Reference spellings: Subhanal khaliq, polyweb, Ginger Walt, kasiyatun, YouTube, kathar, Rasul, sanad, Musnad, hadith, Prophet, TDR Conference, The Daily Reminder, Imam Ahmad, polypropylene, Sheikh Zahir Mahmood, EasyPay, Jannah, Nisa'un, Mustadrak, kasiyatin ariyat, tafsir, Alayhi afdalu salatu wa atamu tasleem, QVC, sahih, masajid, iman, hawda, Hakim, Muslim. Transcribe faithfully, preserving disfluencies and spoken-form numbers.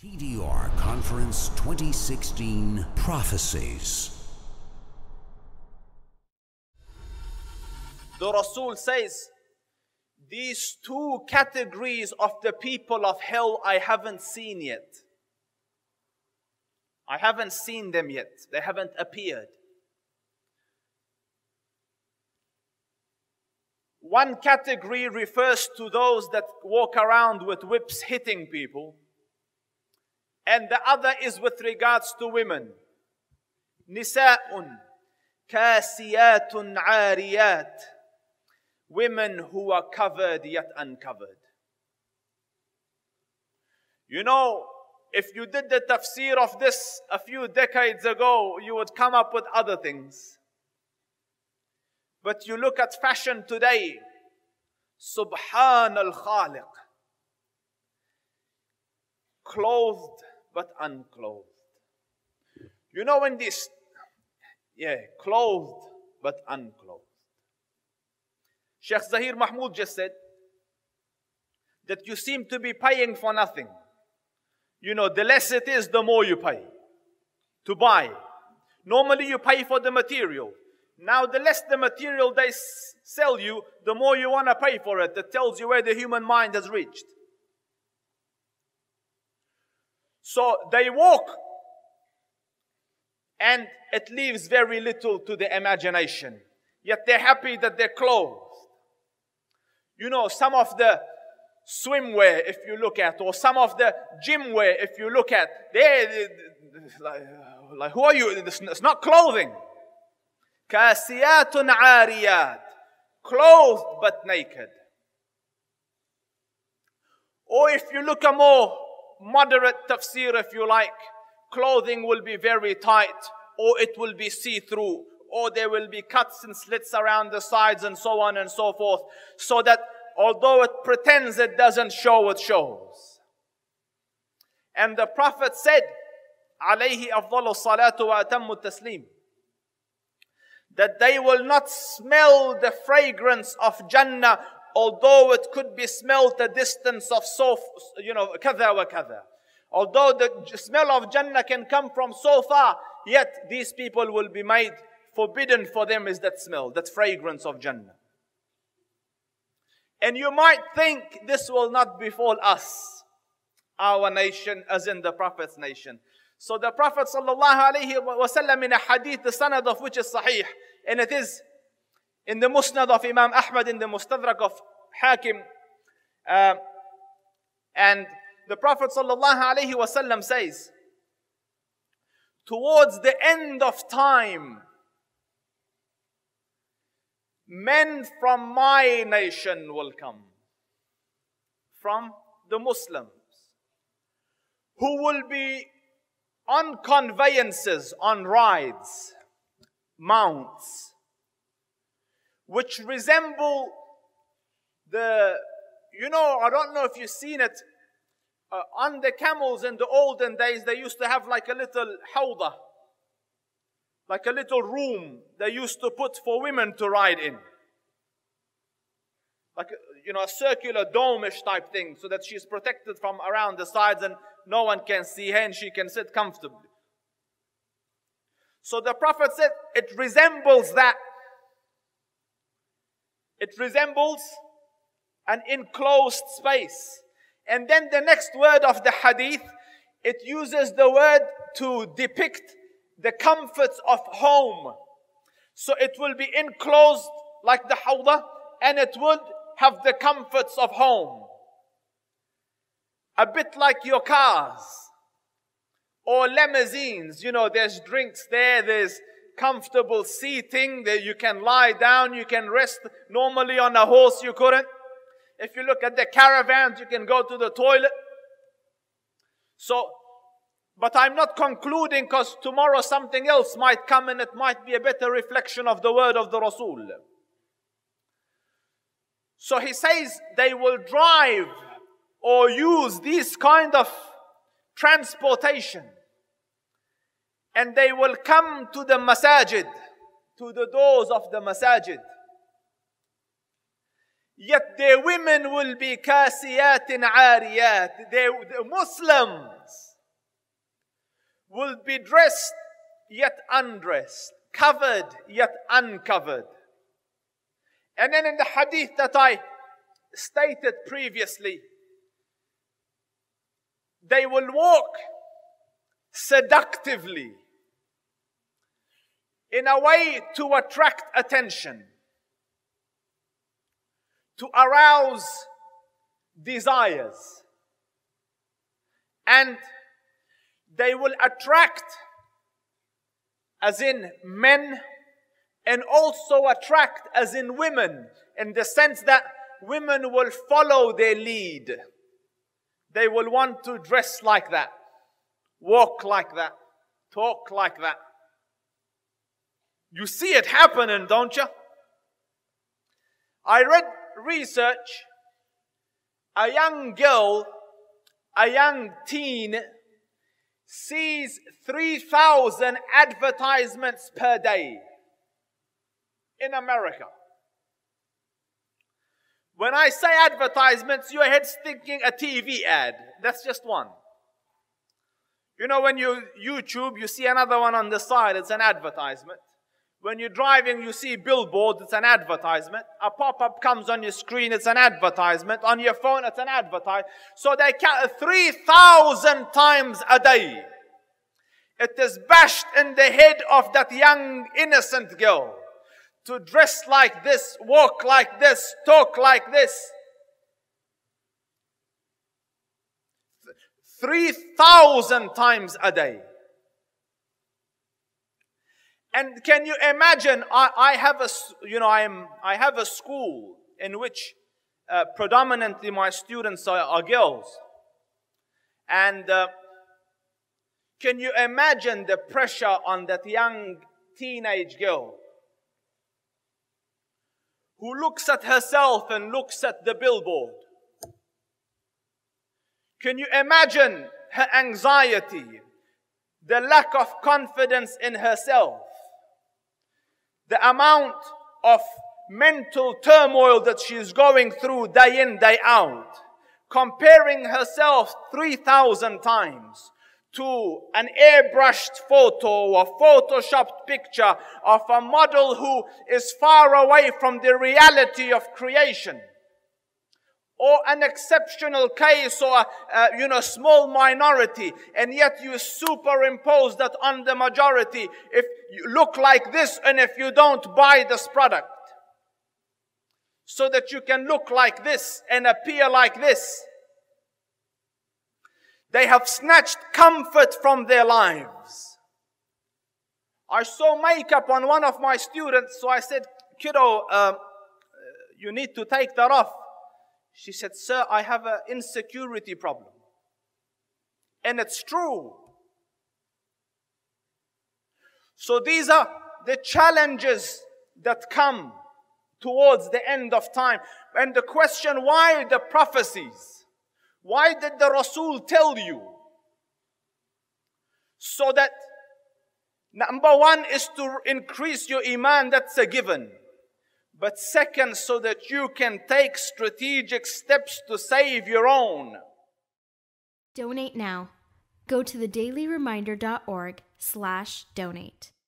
T D R Conference twenty sixteen Prophecies. The Rasul says, these two categories of the people of hell I haven't seen yet. I haven't seen them yet. They haven't appeared. One category refers to those that walk around with whips hitting people. And the other is with regards to women. Nisa'un, kasiyatun ariyat. Women who are covered yet uncovered. You know, if you did the tafsir of this a few decades ago, you would come up with other things. But you look at fashion today. Subhanal khaliq. Clothed but unclothed. You know when this, yeah, clothed but unclothed. Sheikh Zahir Mahmood just said that you seem to be paying for nothing. You know, the less it is, the more you pay to buy. Normally you pay for the material. Now the less the material they sell you, the more you want to pay for it. That tells you where the human mind has reached. So they walk, and it leaves very little to the imagination. Yet they're happy that they're clothed. You know, some of the swimwear, if you look at, or some of the gym wear, if you look at, they like, like, who are you? It's not clothing. Kasiyatun aariyad, clothed but naked. Or if you look a more moderate tafsir, if you like, clothing will be very tight, or it will be see-through, or there will be cuts and slits around the sides and so on and so forth, so that although it pretends it doesn't show, it shows. And the Prophet said, Alayhi afdalu salatu wa atamu tasleem, that they will not smell the fragrance of Jannah, although it could be smelled a distance of so, you know, kathar wa kathar. Although the smell of Jannah can come from so far, yet these people will be made forbidden for them is that smell, that fragrance of Jannah. And you might think this will not befall us, our nation, as in the Prophet's nation. So the Prophet sallallahu alaihi wasallam in a hadith, the sanad of which is sahih, and it is in the Musnad of Imam Ahmad, in the Mustadrak of Hakim, uh, and the Prophet sallallahu alaihi wasallam says, towards the end of time, men from my nation will come, from the Muslims, who will be on conveyances, on rides, mounts, which resemble the, you know, I don't know if you've seen it, uh, on the camels in the olden days, they used to have like a little howda, like a little room they used to put for women to ride in. Like, you know, a circular dome-ish type thing, so that she's protected from around the sides and no one can see her and she can sit comfortably. So the Prophet said, it resembles that. It resembles an enclosed space. And then the next word of the hadith, it uses the word to depict the comforts of home. So it will be enclosed like the hawda, and it would have the comforts of home. A bit like your cars or limousines. You know, there's drinks there, there's comfortable seating there, you can lie down, you can rest. Normally on a horse you couldn't. If you look at the caravans, you can go to the toilet. So, but I'm not concluding, because tomorrow something else might come and it might be a better reflection of the word of the Rasul. So he says they will drive or use these kind of transportation. And they will come to the masajid, to the doors of the masajid. Yet their women will be kasiyatin ariyat. They, the Muslims will be dressed yet undressed, covered yet uncovered. And then in the hadith that I stated previously, they will walk seductively in a way to attract attention, to arouse desires, and they will attract, as in men, and also attract as in women, in the sense that women will follow their lead. They will want to dress like that, walk like that, talk like that. You see it happening, don't you? I read research. A young girl, a young teen, sees three thousand advertisements per day in America. When I say advertisements, your head's thinking a T V ad. That's just one. You know, when you YouTube, you see another one on the side. It's an advertisement. When you're driving, you see billboards, it's an advertisement. A pop-up comes on your screen, it's an advertisement. On your phone, it's an advertisement. So they count three thousand times a day. It is bashed in the head of that young, innocent girl to dress like this, walk like this, talk like this. three thousand times a day. And can you imagine, I, I have a, you know, I am, I have a school in which uh, predominantly my students are, are girls. And uh, can you imagine the pressure on that young teenage girl who looks at herself and looks at the billboard? Can you imagine her anxiety, the lack of confidence in herself? The amount of mental turmoil that she is going through day in, day out, comparing herself three thousand times to an airbrushed photo or photoshopped picture of a model who is far away from the reality of creation, or an exceptional case, or uh, you know, small minority, and yet you superimpose that on the majority. If you look like this, and if you don't buy this product, so that you can look like this and appear like this. They have snatched comfort from their lives. I saw makeup on one of my students, so I said, "Kiddo, uh, you need to take that off." She said, "Sir, I have an insecurity problem." And it's true. So these are the challenges that come towards the end of time. And the question, why the prophecies? Why did the Rasul tell you? So that, number one, is to increase your iman. That's a given. But second, so that you can take strategic steps to save your own. Donate now. Go to the daily reminder dot org slash donate.